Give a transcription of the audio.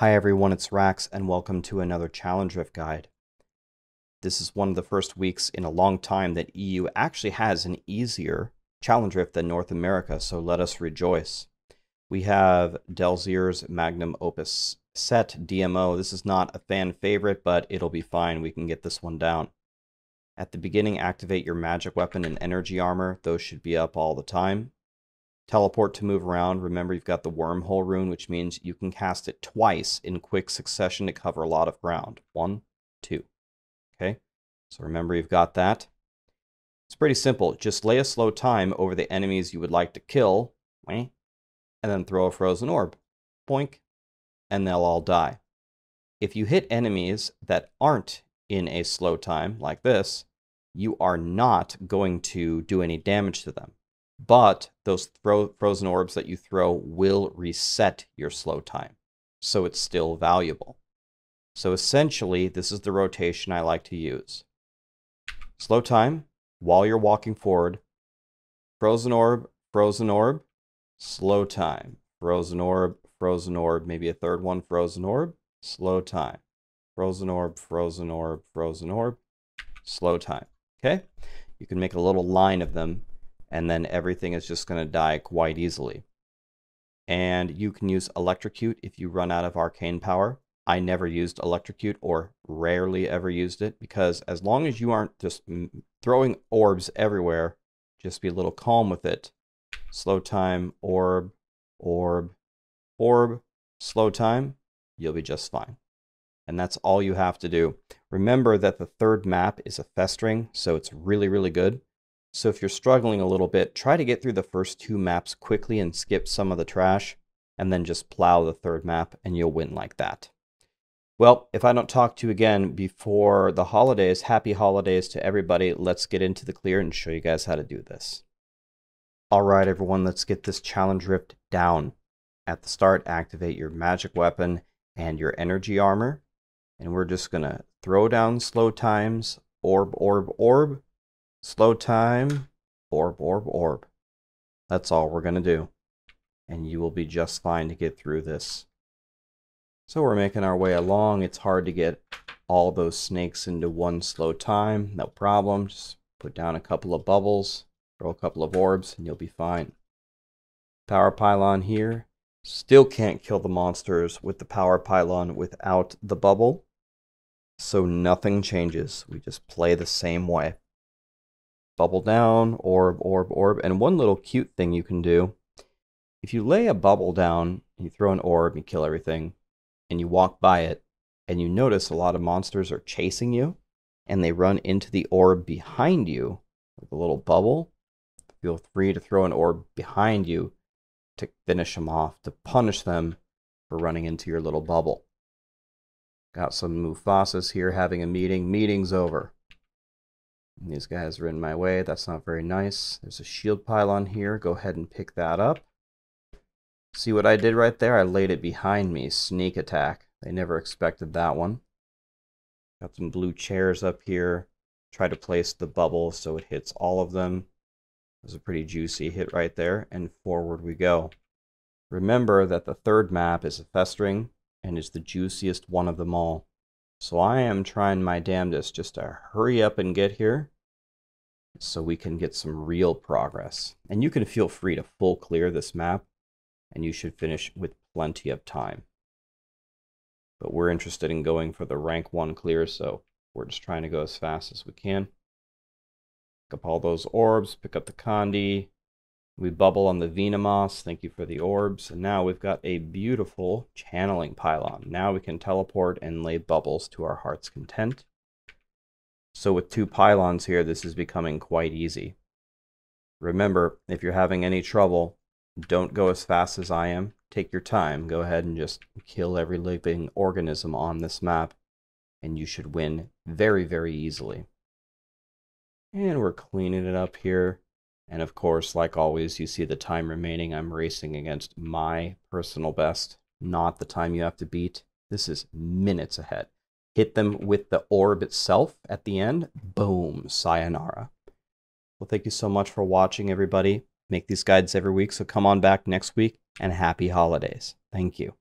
Hi everyone, it's Rax, and welcome to another Challenge Rift guide. This is one of the first weeks in a long time that EU actually has an easier Challenge Rift than North America, so let us rejoice. We have Delzir's Magnum Opus set DMO. This is not a fan favorite, but it'll be fine. We can get this one down. At the beginning, activate your magic weapon and energy armor. Those should be up all the time. Teleport to move around. Remember, you've got the wormhole rune, which means you can cast it twice in quick succession to cover a lot of ground. 1, 2. Okay, so remember you've got that. It's pretty simple. Just lay a slow time over the enemies you would like to kill, and then throw a frozen orb. Boink, and they'll all die. If you hit enemies that aren't in a slow time, like this, you are not going to do any damage to them. But those frozen orbs that you throw will reset your slow time, so it's still valuable. So essentially, this is the rotation I like to use. Slow time, while you're walking forward, frozen orb, slow time, frozen orb, maybe a third one, frozen orb, slow time, frozen orb, slow time, okay? You can make a little line of them, and then everything is just going to die quite easily. And you can use Electrocute if you run out of Arcane Power. I never used Electrocute, or rarely ever used it, because as long as you aren't just throwing orbs everywhere, just be a little calm with it. Slow time, orb, slow time, you'll be just fine. And that's all you have to do. Remember that the third map is a Festering, so it's really, really good. So if you're struggling a little bit, try to get through the first two maps quickly and skip some of the trash, and then just plow the third map, and you'll win like that. Well, if I don't talk to you again before the holidays, happy holidays to everybody. Let's get into the clear and show you guys how to do this. All right, everyone, let's get this Challenge Rift down. At the start, activate your magic weapon and your energy armor, and we're just going to throw down slow times, orb, slow time, orb. That's all we're going to do. And you will be just fine to get through this. So we're making our way along. It's hard to get all those snakes into one slow time. No problem. Just put down a couple of bubbles, throw a couple of orbs, and you'll be fine. Power pylon here. Still can't kill the monsters with the power pylon without the bubble. So nothing changes. We just play the same way. Bubble down, orb. And one little cute thing you can do, if you lay a bubble down, and you throw an orb, you kill everything, and you walk by it, and you notice a lot of monsters are chasing you, and they run into the orb behind you with a little bubble, feel free to throw an orb behind you to finish them off, to punish them for running into your little bubble. Got some Mufasas here having a meeting. Meeting's over. These guys are in my way. That's not very nice. There's a shield pylon here. Go ahead and pick that up. See what I did right there? I laid it behind me. Sneak attack. They never expected that one. Got some blue chairs up here. Try to place the bubble so it hits all of them. It was a pretty juicy hit right there. And forward we go. Remember that the third map is a Festering and is the juiciest one of them all. So I am trying my damnedest just to hurry up and get here so we can get some real progress. And you can feel free to full clear this map, and you should finish with plenty of time. But we're interested in going for the rank 1 clear, so we're just trying to go as fast as we can. Pick up all those orbs, pick up the Condi. We bubble on the Venomoss, thank you for the orbs. And now we've got a beautiful channeling pylon. Now we can teleport and lay bubbles to our heart's content. So with two pylons here, this is becoming quite easy. Remember, if you're having any trouble, don't go as fast as I am. Take your time. Go ahead and just kill every living organism on this map, and you should win very, very easily. And we're cleaning it up here. And of course, like always, you see the time remaining. I'm racing against my personal best, not the time you have to beat. This is minutes ahead. Hit them with the orb itself at the end. Boom. Sayonara. Well, thank you so much for watching, everybody. Make these guides every week, so come on back next week, and happy holidays. Thank you.